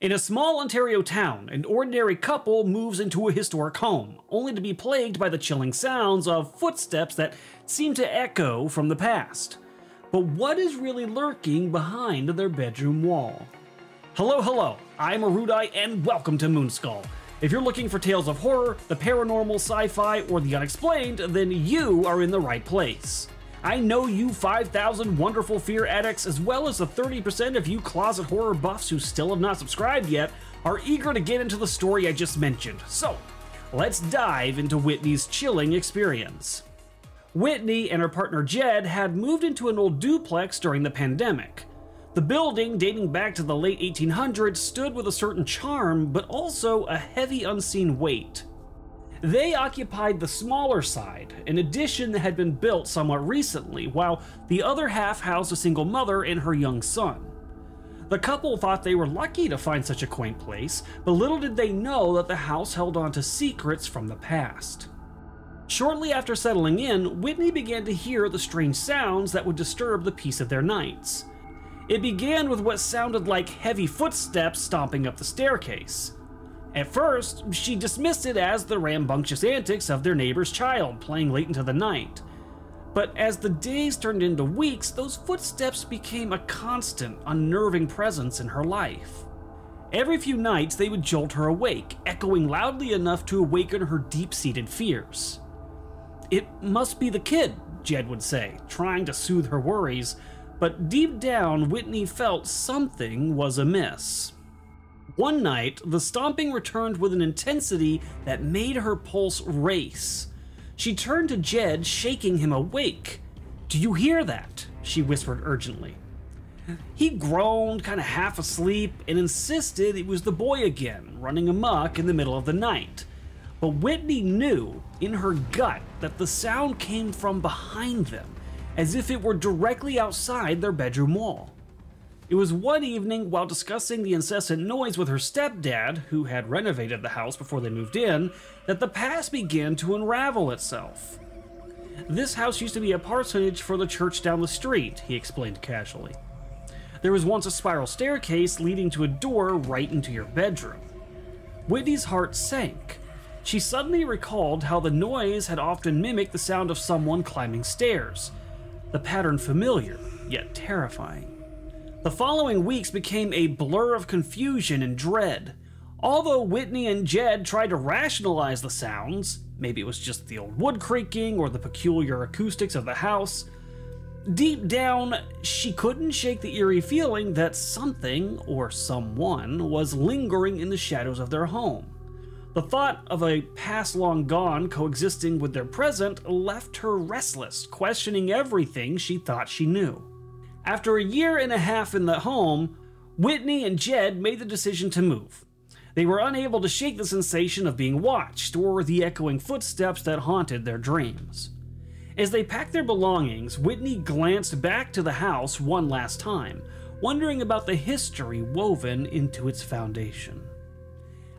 In a small Ontario town, an ordinary couple moves into a historic home, only to be plagued by the chilling sounds of footsteps that seem to echo from the past. But what is really lurking behind their bedroom wall? Hello, hello, I'm Arudai and welcome to Moonskull. If you're looking for tales of horror, the paranormal, sci-fi, or the unexplained, then you are in the right place. I know you 5,000 wonderful fear addicts, as well as the 30% of you closet horror buffs who still have not subscribed yet, are eager to get into the story I just mentioned. So, let's dive into Whitney's chilling experience. Whitney and her partner Jed had moved into an old duplex during the pandemic. The building, dating back to the late 1800s, stood with a certain charm, but also a heavy unseen weight. They occupied the smaller side, an addition that had been built somewhat recently, while the other half housed a single mother and her young son. The couple thought they were lucky to find such a quaint place, but little did they know that the house held on to secrets from the past. Shortly after settling in, Whitney began to hear the strange sounds that would disturb the peace of their nights. It began with what sounded like heavy footsteps stomping up the staircase. At first, she dismissed it as the rambunctious antics of their neighbor's child playing late into the night. But as the days turned into weeks, those footsteps became a constant, unnerving presence in her life. Every few nights, they would jolt her awake, echoing loudly enough to awaken her deep-seated fears. "It must be the kid," Jed would say, trying to soothe her worries, but deep down, Whitney felt something was amiss. One night, the stomping returned with an intensity that made her pulse race. She turned to Jed, shaking him awake. "Do you hear that?" she whispered urgently. He groaned, kind of half asleep, and insisted it was the boy again, running amok in the middle of the night. But Whitney knew, in her gut, that the sound came from behind them, as if it were directly outside their bedroom wall. It was one evening while discussing the incessant noise with her stepdad, who had renovated the house before they moved in, that the past began to unravel itself. "This house used to be a parsonage for the church down the street," he explained casually. "There was once a spiral staircase leading to a door right into your bedroom." Whitney's heart sank. She suddenly recalled how the noise had often mimicked the sound of someone climbing stairs, the pattern familiar, yet terrifying. The following weeks became a blur of confusion and dread. Although Whitney and Jed tried to rationalize the sounds, maybe it was just the old wood creaking or the peculiar acoustics of the house, deep down, she couldn't shake the eerie feeling that something, or someone, was lingering in the shadows of their home. The thought of a past long gone coexisting with their present left her restless, questioning everything she thought she knew. After a year and a half in the home, Whitney and Jed made the decision to move. They were unable to shake the sensation of being watched or the echoing footsteps that haunted their dreams. As they packed their belongings, Whitney glanced back to the house one last time, wondering about the history woven into its foundation.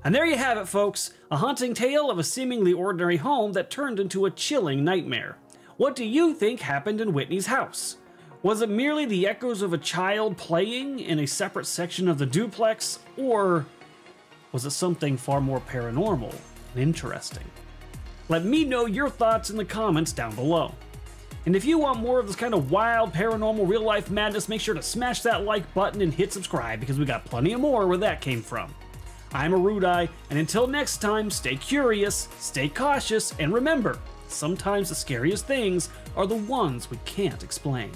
And there you have it, folks, a haunting tale of a seemingly ordinary home that turned into a chilling nightmare. What do you think happened in Whitney's house? Was it merely the echoes of a child playing in a separate section of the duplex, or was it something far more paranormal and interesting? Let me know your thoughts in the comments down below. And if you want more of this kind of wild, paranormal, real-life madness, make sure to smash that like button and hit subscribe, because we got plenty of more where that came from. I'm Arudai, and until next time, stay curious, stay cautious, and remember, sometimes the scariest things are the ones we can't explain.